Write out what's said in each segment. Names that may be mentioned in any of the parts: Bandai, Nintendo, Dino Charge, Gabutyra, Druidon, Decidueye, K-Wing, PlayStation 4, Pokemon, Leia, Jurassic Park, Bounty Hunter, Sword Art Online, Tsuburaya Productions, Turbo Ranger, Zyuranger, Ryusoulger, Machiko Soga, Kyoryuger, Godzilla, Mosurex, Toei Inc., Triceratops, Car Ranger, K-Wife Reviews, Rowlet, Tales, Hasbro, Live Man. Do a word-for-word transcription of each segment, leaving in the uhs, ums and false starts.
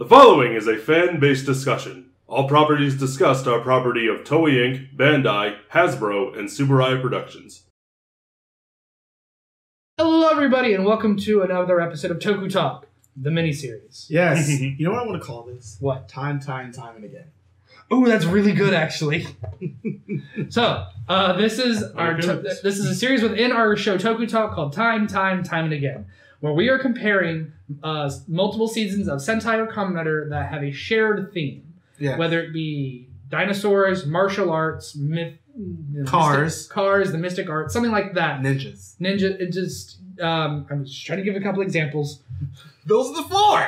The following is a fan-based discussion. All properties discussed are property of Toei Incorporated, Bandai, Hasbro, and Tsuburaya Productions. Hello everybody and welcome to another episode of Toku Talk, the miniseries. Yes. You know what I want to call this? What? Time, time, time and again. Oh, that's really good actually. so, uh, this is our to- this is a series within our show Toku Talk called Time, Time, Time and Again, where we are comparing uh, multiple seasons of Sentai or Kamen Rider that have a shared theme. Yeah. Whether it be dinosaurs, martial arts, myth, cars, mystic, cars, the mystic arts, something like that. Ninjas. Ninja. It just. Um, I'm just trying to give a couple examples. Those are the four.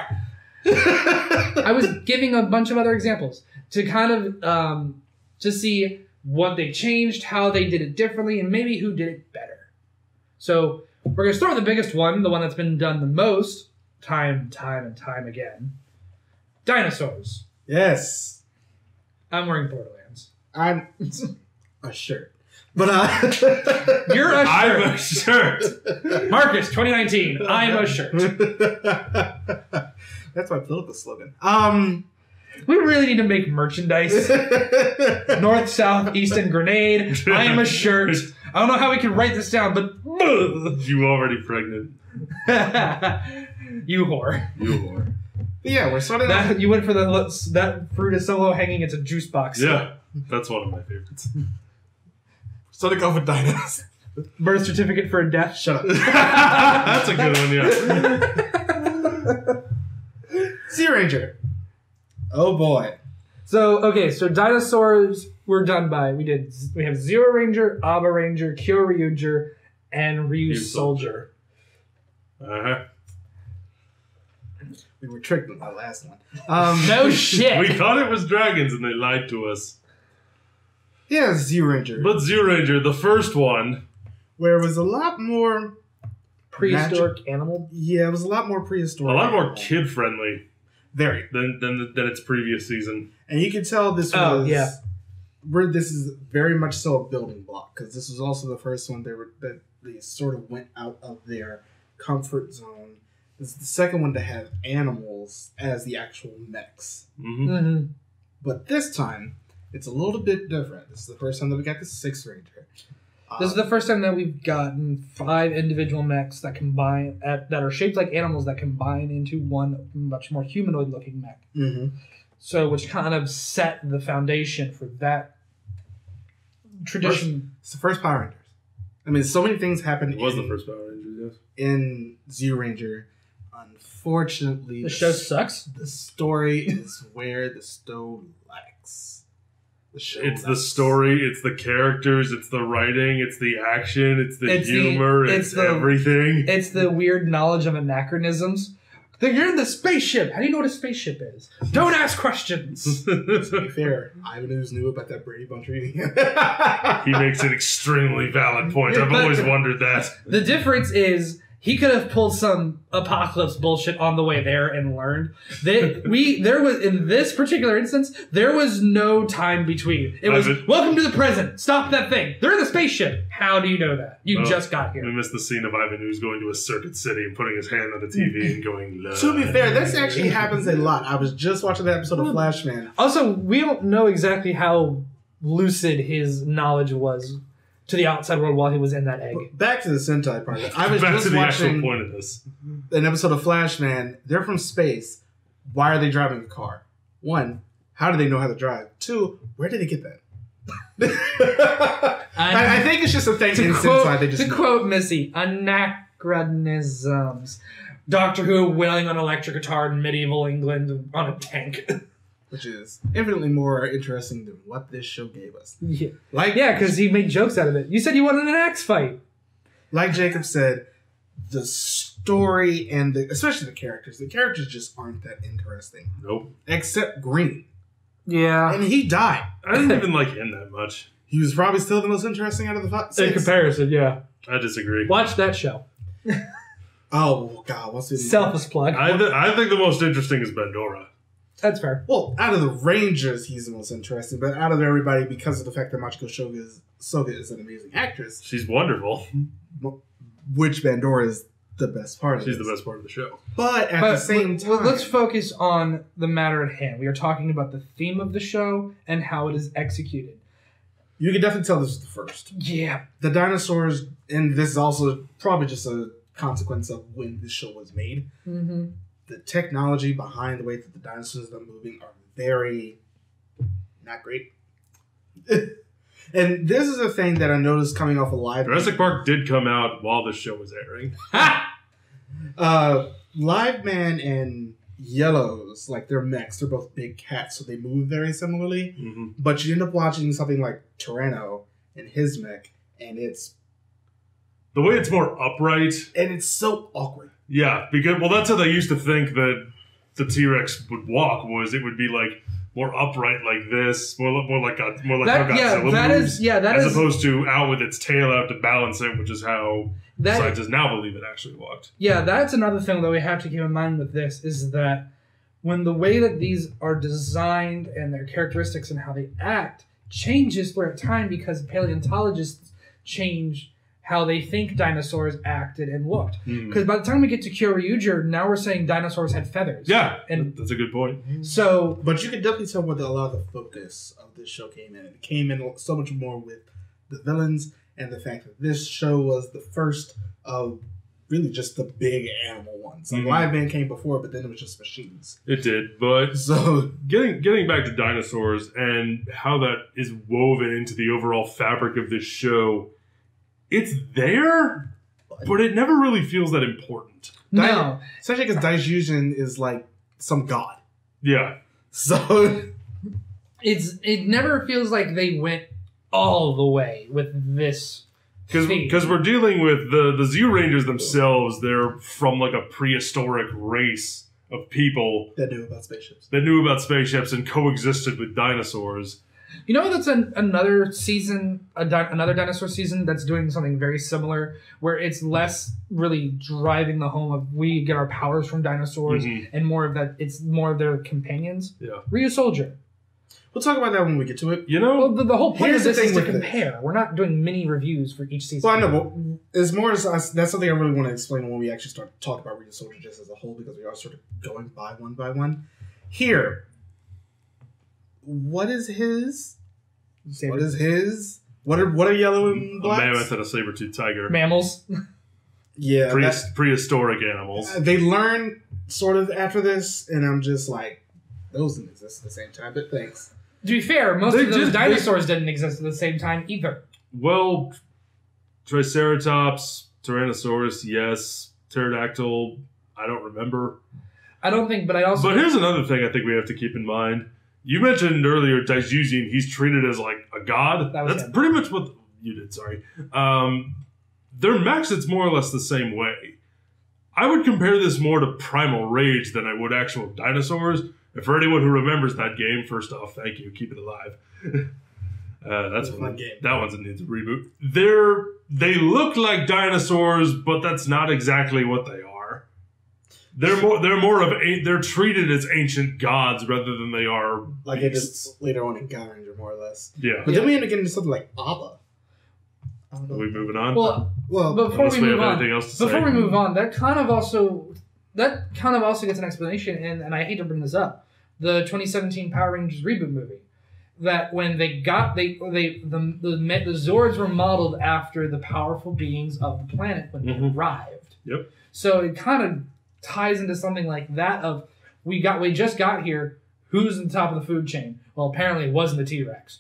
I was giving a bunch of other examples to kind of um, to see what they changed, how they did it differently, and maybe who did it better. So. We're going to start with the biggest one, the one that's been done the most, time, time, and time again. Dinosaurs. Yes. I'm wearing Borderlands. I'm a shirt. But uh, You're a shirt. I'm a shirt. Marcus, twenty nineteen, I'm a shirt. That's my political slogan. Um... We really need to make merchandise. North, South, East, and Grenade. I am a shirt. I don't know how we can write this down, but... You already pregnant. You whore. You whore. But yeah, we're starting that, off... You went for the that fruit is so low hanging, it's a juice box. Yeah, that's one of my favorites. Starting off with dinos. Birth certificate for a death. Shut up. That's a good one, yeah. Zyuranger. Oh boy. So, okay, so dinosaurs we're done by. We did, we have Zyuranger, Abaranger, Kyoryuger, and Ryusoulger. Uh-huh. We were tricked with that last one. Um, no shit! We thought it was dragons and they lied to us. Yeah, Zyuranger. But Zyuranger, the first one. Where it was a lot more... Prehistoric magic. Animal? Yeah, it was a lot more prehistoric. A lot more animal. Kid-friendly. Very than than than its previous season, and you can tell this oh, was yeah. Where this is very much so a building block because this was also the first one they were that they sort of went out of their comfort zone. This is the second one to have animals as the actual mechs, mm-hmm. Mm-hmm. But this time it's a little bit different. This is the first time that we got the Sixth Ranger. Um, this is the first time that we've gotten five individual mechs that combine at, that are shaped like animals that combine into one much more humanoid-looking mech. Mm-hmm. So, which kind of set the foundation for that tradition. First, it's the first Power Rangers. I mean, so many things happened. It was in, the first Power Rangers, yes. In Zyuranger, unfortunately, the, the show sucks. The story is where the show lacks. The it's the story, it's the characters, it's the writing, it's the action, it's the it's humor, the, it's, it's the, everything. It's the weird knowledge of anachronisms. You're in the spaceship. How do you know what a spaceship is? Don't ask questions. To be fair, Ivanus knew about that Brady Bunch reading. He makes an extremely valid point. I've but always wondered that. The difference is he could have pulled some apocalypse bullshit on the way there and learned. They, we there was in this particular instance there was no time between. It was been, welcome to the present. Stop that thing. They're in the spaceship. How do you know that? You well, just got here. We missed the scene of Ivan who's going to a circuit city and putting his hand on the T V and going. Love. To be fair, this actually happens a lot. I was just watching that episode of Flashman. Also, we don't know exactly how lucid his knowledge was. To the outside world while he was in that egg. Back to the Sentai part. I was Back just to the watching actual point of this. An episode of Flashman. They're from space. Why are they driving a car? One, how do they know how to drive? Two, where did they get that? I, I think it's just a thing in quote, Sentai. They just to know. Quote Missy, anachronisms. Doctor Who wailing on electric guitar in medieval England on a tank. Which is infinitely more interesting than what this show gave us. Yeah, like yeah, because he made jokes out of it. You said you wanted an axe fight. Like Jacob said, the story and the, especially the characters, the characters just aren't that interesting. Nope. Except Green. Yeah. And he died. I didn't even like him that much. He was probably still the most interesting out of the six. In comparison, yeah. I disagree. Watch that show. Oh, God. What's his Selfless plug. I, th- I think the most interesting is Bandora. That's fair. Well, out of the Rangers, he's the most interesting, but out of everybody, because of the fact that Machiko Soga is, Soga is an amazing actress. She's wonderful. Which Bandora is the best part of She's this. the best part of the show. But at but the same time... Let's focus on the matter at hand. We are talking about the theme of the show and how it is executed. You can definitely tell this is the first. Yeah. The dinosaurs, and this is also probably just a consequence of when this show was made. Mm-hmm. The technology behind the way that the dinosaurs are moving are very... not great. And this is a thing that I noticed coming off of Live Man. Jurassic Park did come out while the show was airing. Ha! Uh, Live Man and Yellows, like their mechs, they're both big cats, so they move very similarly. Mm-hmm. But you end up watching something like Tyranno and his mech, and it's... the way it's more upright. And it's so awkward. Yeah, because, well, that's how they used to think that the T-Rex would walk, was it would be like... more upright like this, more more like a, more like that, how Godzilla yeah, that moves, is, yeah, that as is, opposed to out with its tail out to balance it, which is how that, scientists now believe it actually walked. Yeah, that's another thing that we have to keep in mind with this, is that when the way that these are designed and their characteristics and how they act changes throughout time, because paleontologists change how they think dinosaurs acted and looked. Because mm. by the time we get to Kyoryuger, now we're saying dinosaurs had feathers. Yeah, and that's a good point. So, but you can definitely tell where the, a lot of the focus of this show came in. It came in so much more with the villains and the fact that this show was the first of really just the big animal ones. Like mm-hmm. Live Man came before, but then it was just machines. It did, but so getting getting back to dinosaurs and how that is woven into the overall fabric of this show. It's there, but it never really feels that important. No. Dai, especially because Daizyujin is like some god. Yeah. So it's it never feels like they went all the way with this. Because we're dealing with the, the Zyurangers themselves. They're from like a prehistoric race of people. That knew about spaceships. That knew about spaceships and coexisted with dinosaurs. You know, that's an, another season, a di another dinosaur season that's doing something very similar, where it's less really driving the home of we get our powers from dinosaurs mm-hmm. and more of that, it's more of their companions. Yeah. Ryusoulger. We'll talk about that when we get to it. You know, well, the, the whole point of this is to compare. It. We're not doing mini reviews for each season. Well, I know, but as more as us, that's something I really want to explain when we actually start to talk about Ryusoulger just as a whole, because we are sort of going by one by one. Here. What is his? Saber what is his? What are what are yellow and black? A mammoth and a saber-toothed tiger. Mammals. Yeah. Pre that, prehistoric animals. They learn sort of after this, and I'm just like, those didn't exist at the same time, but thanks. To be fair, most they of those dinosaurs they, didn't exist at the same time either. Well, Triceratops, Tyrannosaurus, yes. Pterodactyl, I don't remember. I don't think, but I also... But here's another thing I think we have to keep in mind. You mentioned earlier Daisyujin, he's treated as like a god. That That's him. pretty much what the, you did, sorry. Um, their mechs, it's more or less the same way. I would compare this more to Primal Rage than I would actual dinosaurs. And for anyone who remembers that game, first off, thank you. Keep it alive. Uh, that's a fun game. That one's a needs a reboot. They're, they look like dinosaurs, but that's not exactly what they are. They're more. They're more of. A, they're treated as ancient gods rather than they are like it is later on in Car Ranger, more or less. Yeah. But yeah. then we end up getting into something like Abba. I don't know. Are we moving on? Well, well. Before we move on, else to before say. we move on, that kind of also that kind of also gets an explanation, and and I hate to bring this up, the twenty seventeen Power Rangers reboot movie, that when they got they they the the, the Zords were modeled after the powerful beings of the planet when mm-hmm. they arrived. Yep. So it kind of ties into something like that of we got we just got here, who's in the top of the food chain? Well, apparently it wasn't the T-Rex,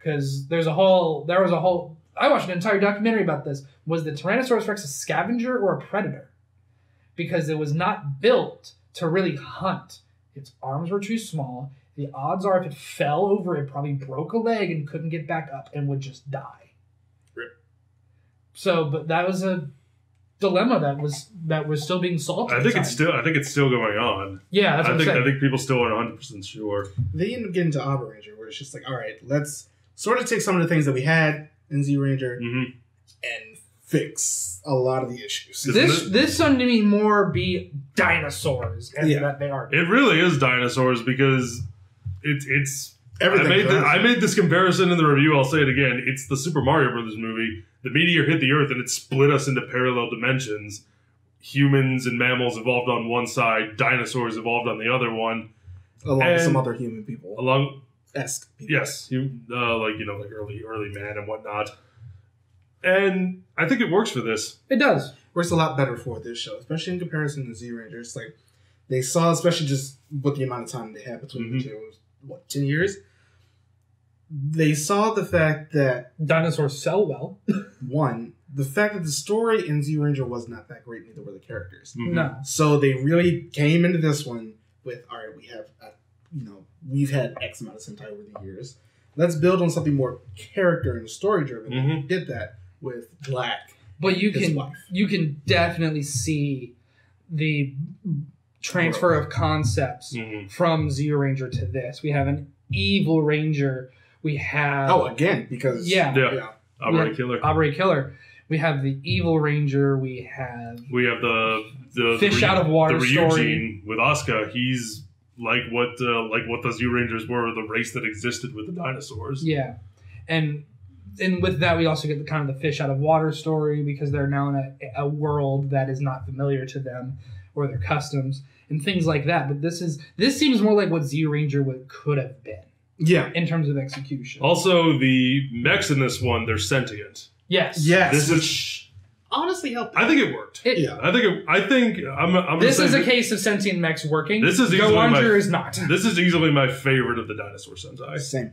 because there's a whole there was a whole I watched an entire documentary about this. Was the Tyrannosaurus Rex a scavenger or a predator? Because it was not built to really hunt. Its arms were too small. The odds are if it fell over, it probably broke a leg and couldn't get back up and would just die. Rip. So, but that was a dilemma that was that was still being solved. I think it's still I think it's still going on. Yeah, that's what I think I'm I think people still aren't one hundred percent sure. They end up getting to Abaranger, where it's just like, all right, let's sort of take some of the things that we had in Zyuranger mm-hmm. and fix a lot of the issues. This this sounded to me more be dinosaurs, as yeah. that they are. It really is dinosaurs, because it's it's everything. I made, the, I made this comparison in the review. I'll say it again. It's the Super Mario Brothers movie. The meteor hit the Earth and it split us into parallel dimensions. humans and mammals evolved on one side, dinosaurs evolved on the other one. Along and with some other human people. Along... Esque people. Yes. You, uh, like, you know, like early, early man and whatnot. And I think it works for this. It does. Works a lot better for this show, especially in comparison to Zyuranger. Like, they saw, especially just with the amount of time they had between mm-hmm. the two, it was, what, ten years? They saw the fact that... Dinosaurs sell well. One, the fact that the story in Zyuranger was not that great, neither were the characters. Mm-hmm. No. So they really came into this one with, all right, we have, a, you know, we've had X amount of Sentai over the years. Let's build on something more character and story-driven. Mm-hmm. And we did that with Black. But you can, wife. you can definitely see the transfer of concepts mm-hmm. from Zyuranger to this. We have an evil ranger... We have... Oh, again, because... Yeah. yeah. yeah. Abaranger Killer. Abaranger Killer. We have the Evil Ranger. We have... We have the... the Fish the, out of water the story. Ryujin with Asuka. He's like what uh, like what the Zyurangers were, the race that existed with the dinosaurs. Yeah. And and with that, we also get the kind of the fish out of water story because they're now in a, a world that is not familiar to them or their customs and things like that. But this is this seems more like what Zyuranger would, could have been. Yeah. In terms of execution. Also, the mechs in this one, they're sentient. Yes. Yes. This which is, honestly helped. I think it worked. It, yeah. I think it, I think... I'm, I'm this is a case of sentient mechs working. This is Go Laundry is not. This is easily my favorite of the dinosaur Sentai. Same.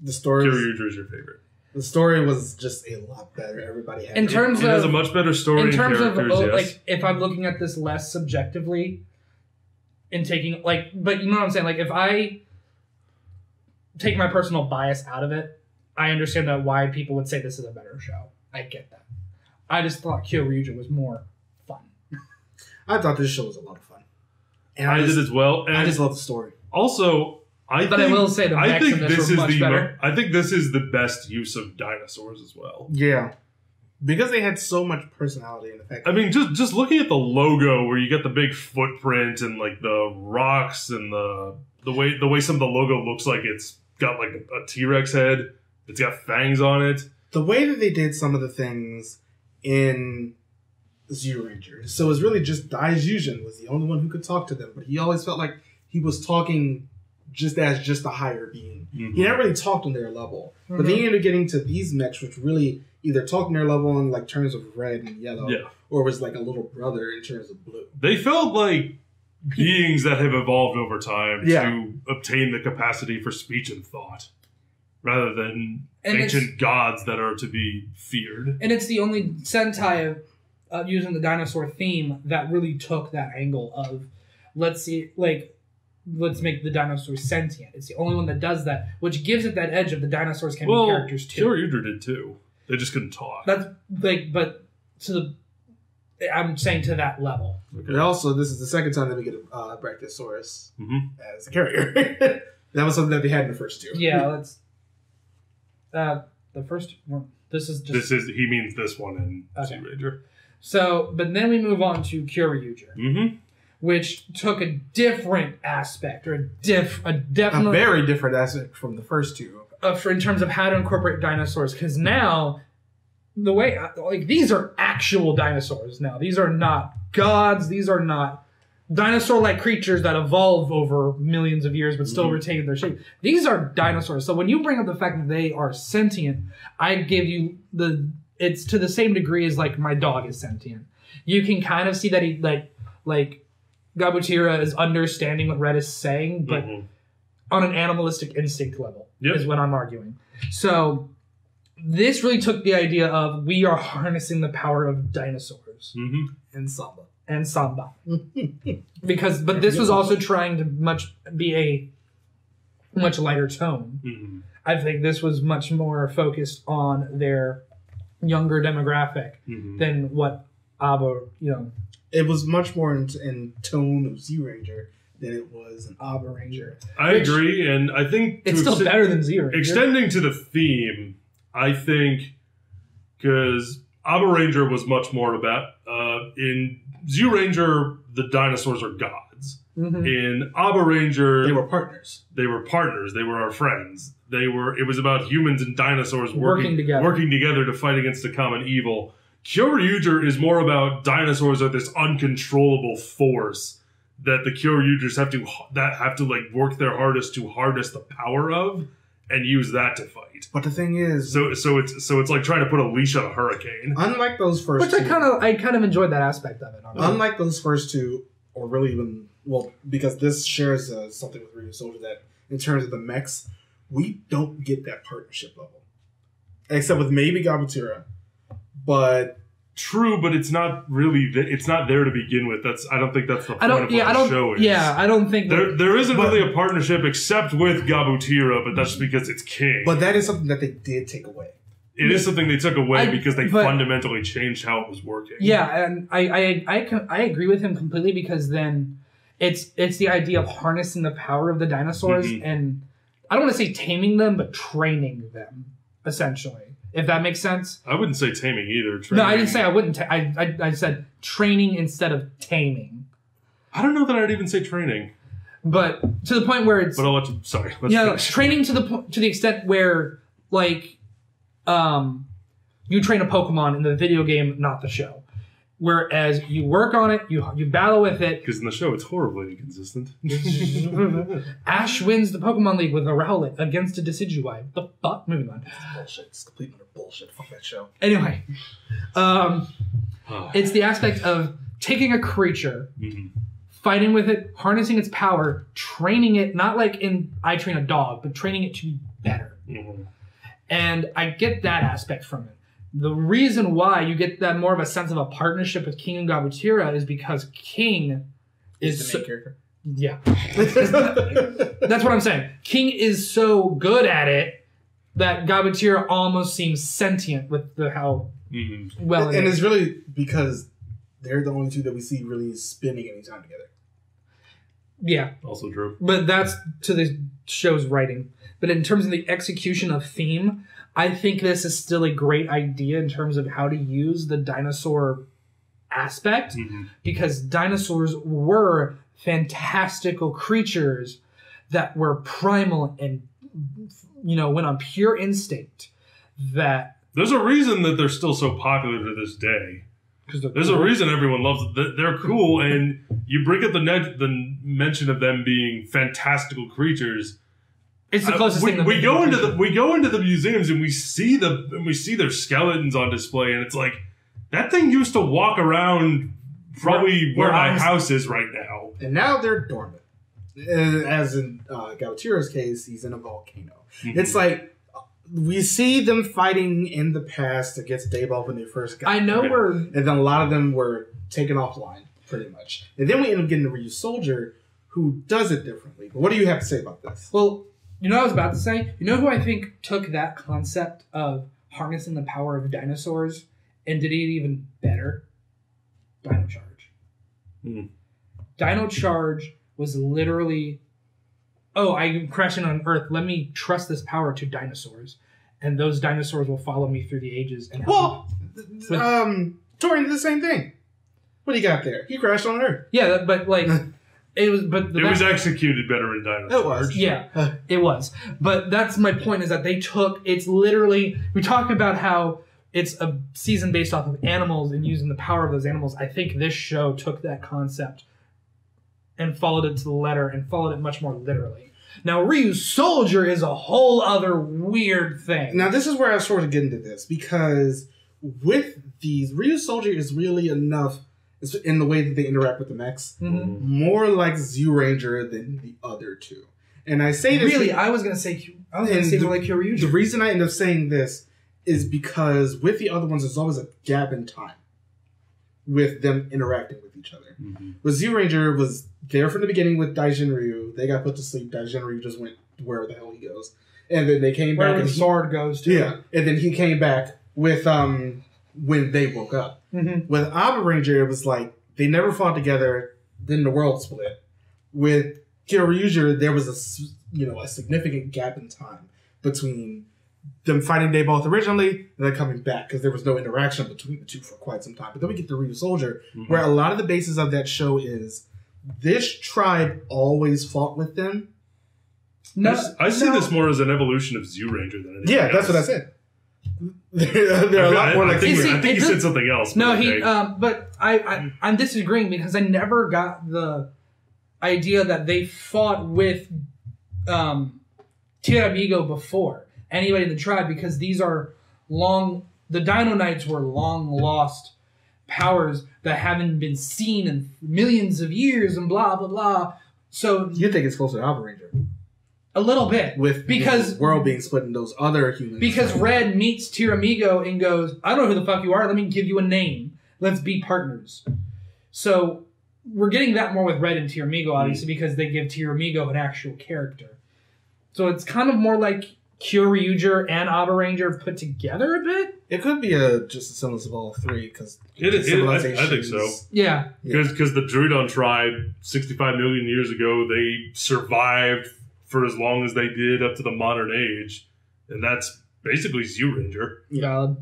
The story... Kyoryuger is your favorite. The story was just a lot better. Everybody had... In it. terms it of... It has a much better story in terms of, oh, yes. like, if I'm looking at this less subjectively... And taking, like, but you know what I'm saying? Like, if I take my personal bias out of it, I understand that why people would say this is a better show. I get that. I just thought Kyoryuger was more fun. I thought this show was a lot of fun. And I, I just, did as well. And I just love the story. Also, I but think, I will say the I think this, this is much the better. I think this is the best use of dinosaurs as well. Yeah. Because they had so much personality in the fact. I mean, just just looking at the logo, where you got the big footprint and like the rocks and the the way the way some of the logo looks like it's got like a T-Rex head, it's got fangs on it. The way that they did some of the things in Zyuranger, so it was really just Daizyujin was the only one who could talk to them, but he always felt like he was talking just as just a higher being. Mm-hmm. He never really talked on their level, mm-hmm. but they ended up getting to these mechs, which really. Either talking their level in like terms of red and yellow, yeah. or was like a little brother in terms of blue. They felt like beings that have evolved over time yeah. to obtain the capacity for speech and thought, rather than and ancient gods that are to be feared. And it's the only Sentai uh, using the dinosaur theme that really took that angle of let's see, like let's make the dinosaurs sentient. It's the only one that does that, which gives it that edge of the dinosaurs can well, be characters too. Kyoryuger did too. They just couldn't talk. That's like, but to the, I'm saying to that level. Okay. And also, this is the second time that we get a uh, Brachiosaurus mm-hmm. as a carrier. That was something that we had in the first two. Yeah, let's. Uh, the first one. This is just. This is he means this one in okay. Zyuranger. So, but then we move on to Kyoryuger, mm-hmm. which took a different aspect or a diff a definitely a very different aspect from the first two. Uh, for in terms of how to incorporate dinosaurs, because now the way I, like these are actual dinosaurs now. These are not gods. These are not dinosaur-like creatures that evolve over millions of years but still mm-hmm. retain their shape. These are dinosaurs. So when you bring up the fact that they are sentient, I give you the it's to the same degree as like my dog is sentient. You can kind of see that he like like Gabutyra is understanding what Red is saying, but. Mm-hmm. On an animalistic instinct level yep. is what I'm arguing. So this really took the idea of we are harnessing the power of dinosaurs mm-hmm. and samba and samba because but this was also trying to much be a much lighter tone. Mm-hmm. I think this was much more focused on their younger demographic mm-hmm. than what Abba, you know, it was much more in, in tone of Zyuranger. That it was an Abaranger. I Which, agree, and I think... It's still ex- better than Zyuranger. Extending to the theme, I think, because Abaranger was much more about... Uh, in Zyuranger, the dinosaurs are gods. Mm-hmm. In Abaranger... They were partners. They were partners. They were our friends. They were. It was about humans and dinosaurs working, working together. Working together to fight against a common evil. Kyoryuger is more about dinosaurs are this uncontrollable force that the Kyoryugers have to that have to like work their hardest to harness the power of and use that to fight. But the thing is, so so it's so it's like trying to put a leash on a hurricane. Unlike those first, which two, I kind of I kind of enjoyed that aspect of it. Honestly. Unlike those first two, or really even well, because this shares uh, something with Ryusoulger that in terms of the mechs, we don't get that partnership level, except with maybe Gabutyra. But true, but it's not really. Th it's not there to begin with. That's I don't think that's the point I don't, of yeah, what I don't, the show is. Yeah, I don't think there there isn't but, really a partnership except with Gabutyra, but that's because it's king. But that is something that they did take away. It yeah. is something they took away I, because they but, fundamentally changed how it was working. Yeah, and I I, I I agree with him completely because then it's it's the idea of harnessing the power of the dinosaurs mm-hmm. and I don't want to say taming them, but training them essentially. If that makes sense. I wouldn't say taming either. Training. No, I didn't say I wouldn't. Ta I, I I said training instead of taming. I don't know that I'd even say training. But to the point where it's. But I'll let you. Sorry. Let's yeah, you know, training to the to the extent where like, um, you train a Pokemon in the video game, not the show. Whereas you work on it, you you battle with it. Because in the show, it's horribly inconsistent. Ash wins the Pokemon League with a Rowlet against a Decidueye. The fuck? Moving on. It's bullshit. It's complete utter bullshit. Fuck that show. Anyway, um, oh. it's the aspect of taking a creature, mm-hmm. fighting with it, harnessing its power, training it. Not like in I Train a Dog, but training it to be better. Mm-hmm. And I get that aspect from it. The reason why you get that more of a sense of a partnership with King and Gabutyra is because King is, is the main so, character. Yeah, that's what I'm saying. King is so good at it that Gabutyra almost seems sentient with the how mm-hmm. well. And, it and it's really because they're the only two that we see really spending any time together. Yeah, also true. But that's to the show's writing. But in terms of the execution of theme. I think this is still a great idea in terms of how to use the dinosaur aspect mm-hmm. because dinosaurs were fantastical creatures that were primal and, you know, went on pure instinct. That there's a reason that they're still so popular to this day. There's cool. a reason everyone loves them. They're cool, and you bring up the, the mention of them being fantastical creatures. It's the closest uh, we, thing. That we go into the we go into the museums and we see the and we see their skeletons on display and it's like that thing used to walk around probably where, where my house is right now. And now they're dormant. As in uh, Gabutyra's case, he's in a volcano. Mm-hmm. It's like we see them fighting in the past against Dayball when they first got. I know we're and then a lot of them were taken offline pretty much, and then we end up getting the Ryusoulger who does it differently. But what do you have to say about this? Well. You know what I was about to say? You know who I think took that concept of harnessing the power of dinosaurs and did it even better? Dino Charge. Mm. Dino Charge was literally, oh, I'm crashing on Earth. Let me trust this power to dinosaurs. And those dinosaurs will follow me through the ages. And well, um, Torin did the same thing. What do you got there? He crashed on Earth. Yeah, but like... It was, but it was executed better in Dino Charge. It was, yeah, it was. But that's my point: is that they took. It's literally we talk about how it's a season based off of animals and using the power of those animals. I think this show took that concept and followed it to the letter and followed it much more literally. Now, Ryusoulger is a whole other weird thing. Now, this is where I sort of get into this because with these Ryusoulger is really enough. In the way that they interact with the mechs, mm-hmm. more like Zyuranger than the other two. And I say this... Really, to, I was going to say... I was going to say the, more like Kyoryuger. The reason I end up saying this is because with the other ones, there's always a gap in time with them interacting with each other. Mm-hmm. With Zyuranger was there from the beginning with Daijin Ryu. They got put to sleep. Daijin Ryu just went wherever the hell he goes. And then they came Where back... and Sword goes to. Yeah. And then he came back with... um. When they woke up. Mm-hmm. With Abaranger, it was like they never fought together, then the world split. With Kyoryuger, there was a, you know, a significant gap in time between them fighting they both originally and then coming back because there was no interaction between the two for quite some time. But then we get to Ryusoulger, mm-hmm. where a lot of the basis of that show is this tribe always fought with them. No, I see no. this more as an evolution of Zyuranger than anything. Yeah, else. That's what I said. There, there are a lot more. I, I think, see, I think he said something else. No, he. Okay. Um, but I, I, I'm disagreeing because I never got the idea that they fought with um, Tiramigo before anybody in the tribe, because these are long. The Dino Knights were long lost powers that haven't been seen in millions of years and blah blah blah. So you think it's closer to Abaranger? A little bit, with because the world being split in those other humans. Because Red meets Tiramigo and goes, "I don't know who the fuck you are. Let me give you a name. Let's be partners." So we're getting that more with Red and Tiramigo, obviously, because they give Tiramigo an actual character. So it's kind of more like Kyoryuger and Abaranger put together a bit. It could be a just a semblance of all three, because it is. I, I think so. Yeah, because yeah. because the Druidon tribe, sixty-five million years ago, they survived for as long as they did up to the modern age. And that's basically Zyuranger. Yeah. And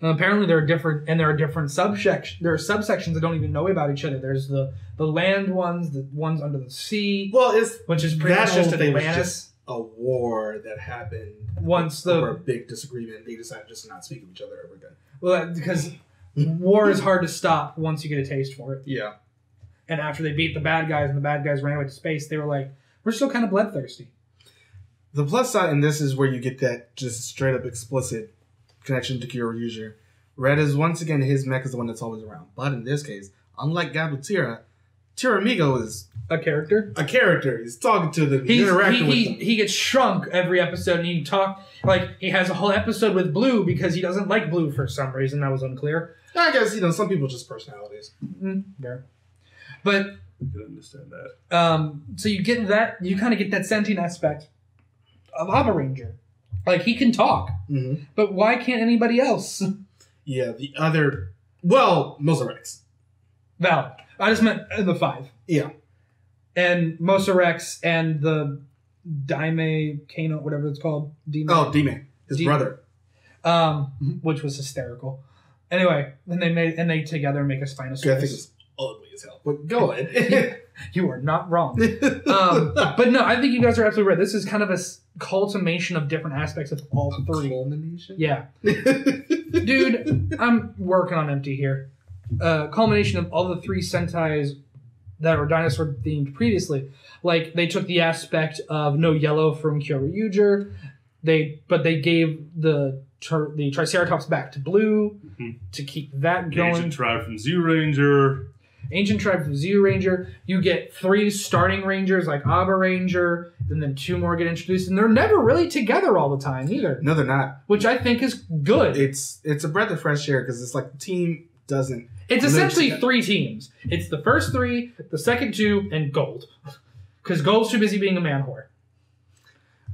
apparently there are different, and there are different subsections. There are subsections that don't even know about each other. There's the, the land ones, the ones under the sea. Well, it's which is pretty much just Atlantis. A war that happened once the over a big disagreement. They decided just to not speak of each other ever again. Well, because war is hard to stop once you get a taste for it. Yeah. And after they beat the bad guys and the bad guys ran away to space, they were like, we're still kind of bloodthirsty. The plus side in this is where you get that just straight up explicit connection to Kyoryuger. Red is once again, his mech is the one that's always around. But in this case, unlike Gabutyra, Tiramigo is a character. A character. He's talking to them. He's, he's interacting he, with he, them. He gets shrunk every episode, and he talk like he has a whole episode with Blue because he doesn't like Blue for some reason. That was unclear. I guess you know some people just personalities. Mm-hmm. Yeah, but. I could understand that. Um, so you get that, you kind of get that sentient aspect of Abaranger. Like, he can talk, mm-hmm. but why can't anybody else? Yeah, the other, well, Mosurex. Valid. I just meant the five. Yeah. And Mosurex and the Daime, Kano, whatever it's called. Dime. Oh, Dime. His Dime. brother. Um, which was hysterical. Anyway, and they made, and they together make a Spinosaurus. Yeah, I think it's ugly as hell, but go ahead. You are not wrong. Um, but no, I think you guys are absolutely right. This is kind of a culmination of different aspects of all a three. Culmination? Yeah. Dude, I'm working on empty here. Uh, culmination of all the three Sentai's that were dinosaur themed previously. Like, they took the aspect of No Yellow from Kyoryuger, they, but they gave the Ter the Triceratops back to Blue mm-hmm. to keep that going. Ancient Tribe from Zyuranger. Ancient Tribe from Zyuranger. You get three starting Rangers like Abaranger, and then two more get introduced, and they're never really together all the time either. No, they're not. Which I think is good. It's it's a breath of fresh air because it's like the team doesn't. It's essentially three teams. It's the first three, the second two, and Gold. Because Gold's too busy being a man whore.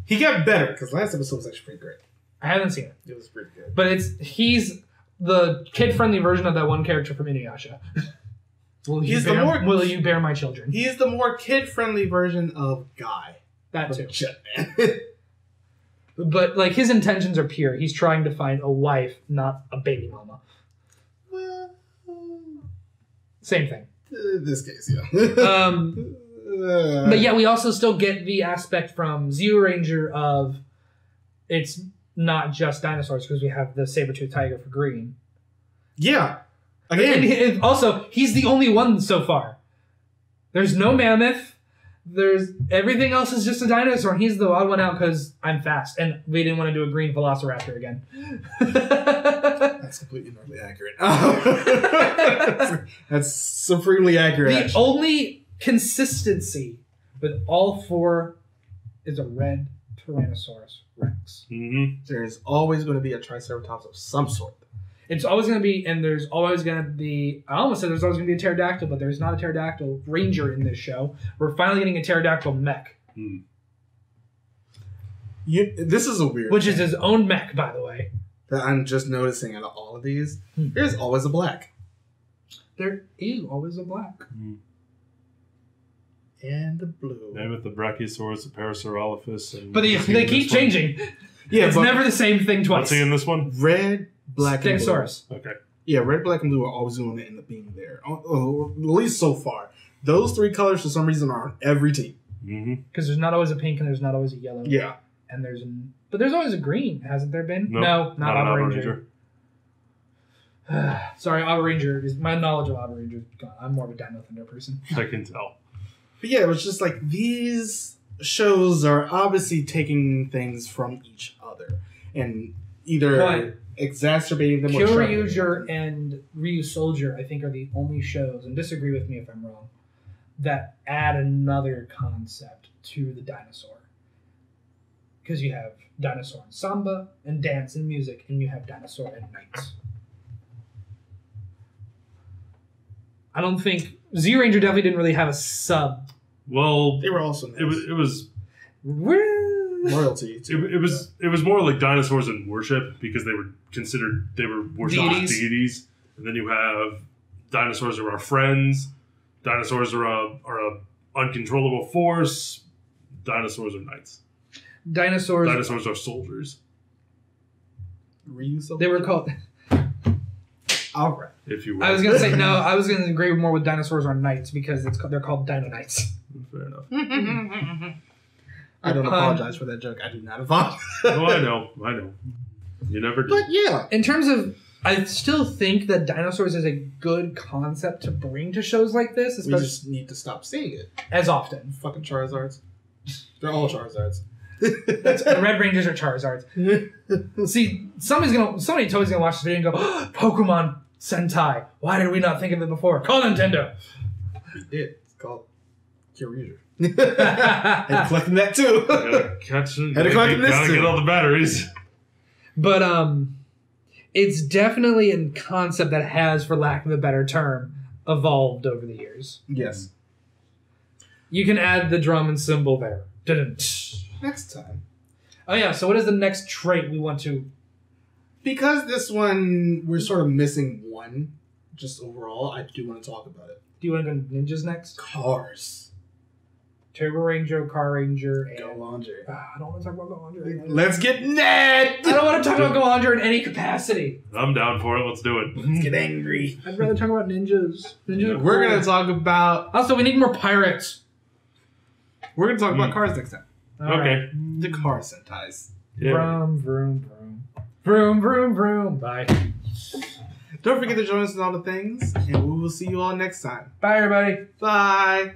He got better because last episode was actually pretty great. I haven't seen it. It was pretty good. But it's he's the kid-friendly version of that one character from Inuyasha. Will you, he's bear, the more, will you bear my children? He's the more kid-friendly version of Guy. That too. Jetman. But, like, his intentions are pure. He's trying to find a wife, not a baby mama. Well, same thing. In this case, yeah. um, uh, but, yeah, we also still get the aspect from Zyuranger of it's... not just dinosaurs, because we have the saber-toothed tiger for green. Yeah. Again. And, and also, he's the only one so far. There's no mammoth. There's everything else is just a dinosaur, and he's the odd one out because I'm fast, and we didn't want to do a green velociraptor again. That's completely normally accurate. Oh. That's supremely accurate. The actually. only consistency with all four is a red Tyrannosaurus Rex. Mm-hmm. There's always going to be a Triceratops of some sort. It's always going to be, and there's always going to be, I almost said there's always going to be a pterodactyl, but there's not a pterodactyl ranger in this show. We're finally getting a pterodactyl mech. Mm. You, this is a weird Which thing. is his own mech, by the way. That I'm just noticing out of all of these, mm. there's always a black. There is always a black. Mm. And the blue. Mammoth, the Brachiosaurus, the Parasaurolophus. And but they, they keep changing. Yeah, it's never the same thing twice. What's he in this one? Red, black, and blue. Okay. Yeah, red, black, and blue are always going to end up being there. Oh, oh, at least so far. Those three colors, for some reason, are on every team. Because mm-hmm. there's not always a pink and there's not always a yellow. Yeah. and there's an, but there's always a green, hasn't there been? Nope, no, not, not Abaranger. Sorry, Abaranger is my knowledge of Abaranger is gone. I'm more of a Dino Thunder person. I can tell. But yeah, it was just like these shows are obviously taking things from each other and either but exacerbating them. Kyoryuger and Ryusoulger, I think, are the only shows, and disagree with me if I'm wrong, that add another concept to the dinosaur. Because you have dinosaur and samba and dance and music, and you have dinosaur and knights. I don't think Zyuranger definitely didn't really have a sub. Well, they were also nice. It was, it was royalty. Too. It, it was it was more like dinosaurs in worship because they were considered they were worshipped deities. deities. And then you have dinosaurs who are friends. Dinosaurs are a are a uncontrollable force. Dinosaurs are knights. Dinosaurs. Dinosaurs are soldiers. Ryusoulger? They were called. All right. If you will. I was gonna say no. I was gonna agree more with dinosaurs are knights because it's they're called Dino Knights. Fair enough. I don't um, apologize for that joke. I do not apologize. No, I know. I know. You never do. But yeah, in terms of, I still think that dinosaurs is a good concept to bring to shows like this. We just need to stop seeing it as often. Fucking Charizards. They're all Charizards. That's, the Red Rangers are Charizards. See, somebody's gonna somebody totally gonna watch this video and go, oh, Pokemon. Sentai. Why did we not think of it before? Call Nintendo. We did. It's called Kyoryuger. And collecting that too. Gotta catch it. Gotta, gotta, this gotta too. Get all the batteries. But um, it's definitely a concept that has, for lack of a better term, evolved over the years. Yes. You can add the drum and cymbal there. Next time. Oh yeah. So what is the next trait we want to? Because this one, we're sort of missing one, just overall, I do want to talk about it. Do you want to go ninjas next? Cars. Turbo Ranger, Car Ranger, and... Go Laundry. Uh, I don't want to talk about Go Laundry. Let's get mad! I don't want to talk about Go Laundry in any capacity. I'm down for it. Let's do it. Let's get angry. I'd rather talk about ninjas. Ninjas. No, we're going to talk about... Also, we need more pirates. We're going to talk mm. about cars next time. All okay. Right. The car sentais. Yeah. Vroom, vroom, vroom. Vroom, vroom, vroom. Bye. Don't forget to join us in all the things, and we will see you all next time. Bye, everybody. Bye.